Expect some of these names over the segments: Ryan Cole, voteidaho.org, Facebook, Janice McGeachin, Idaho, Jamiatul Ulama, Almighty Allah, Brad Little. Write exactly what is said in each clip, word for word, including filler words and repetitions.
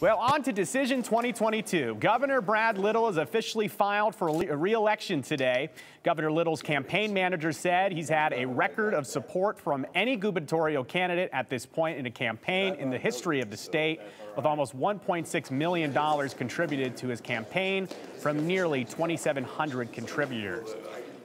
Well, on to Decision twenty twenty-two. Governor Brad Little has officially filed for re-election today. Governor Little's campaign manager said he's had a record of support from any gubernatorial candidate at this point in a campaign in the history of the state, with almost one point six million dollars contributed to his campaign from nearly twenty-seven hundred contributors.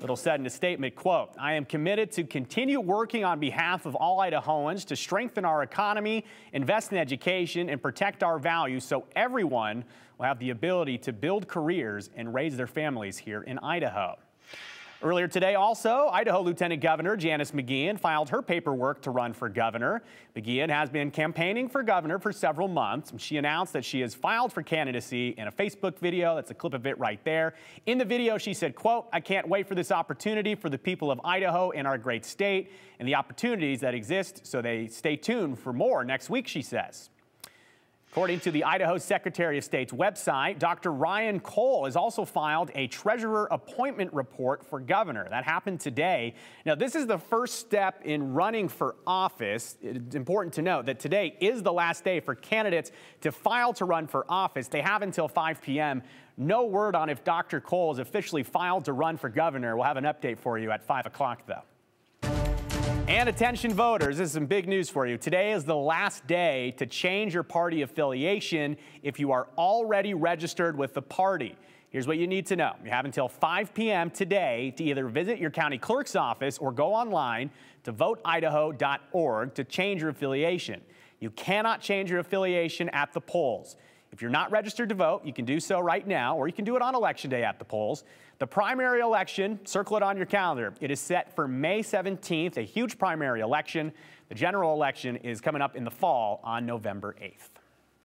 Little said in a statement, quote, "I am committed to continue working on behalf of all Idahoans to strengthen our economy, invest in education, and protect our values so everyone will have the ability to build careers and raise their families here in Idaho." Earlier today also, Idaho Lieutenant Governor Janice McGeachin filed her paperwork to run for governor. McGeachin has been campaigning for governor for several months. She announced that she has filed for candidacy in a Facebook video. That's a clip of it right there. In the video, she said, quote, "I can't wait for this opportunity for the people of Idaho and our great state and the opportunities that exist, so they stay tuned for more next week," she says. According to the Idaho Secretary of State's website, Doctor Ryan Cole has also filed a treasurer appointment report for governor. That happened today. Now, this is the first step in running for office. It's important to note that today is the last day for candidates to file to run for office. They have until five P M No word on if Doctor Cole is officially filed to run for governor. We'll have an update for you at five o'clock, though. And attention voters, this is some big news for you. Today is the last day to change your party affiliation if you are already registered with the party. Here's what you need to know. You have until five P M today to either visit your county clerk's office or go online to vote idaho dot org to change your affiliation. You cannot change your affiliation at the polls. If you're not registered to vote, you can do so right now, or you can do it on Election Day at the polls. The primary election, circle it on your calendar. It is set for May seventeenth, a huge primary election. The general election is coming up in the fall on November eighth.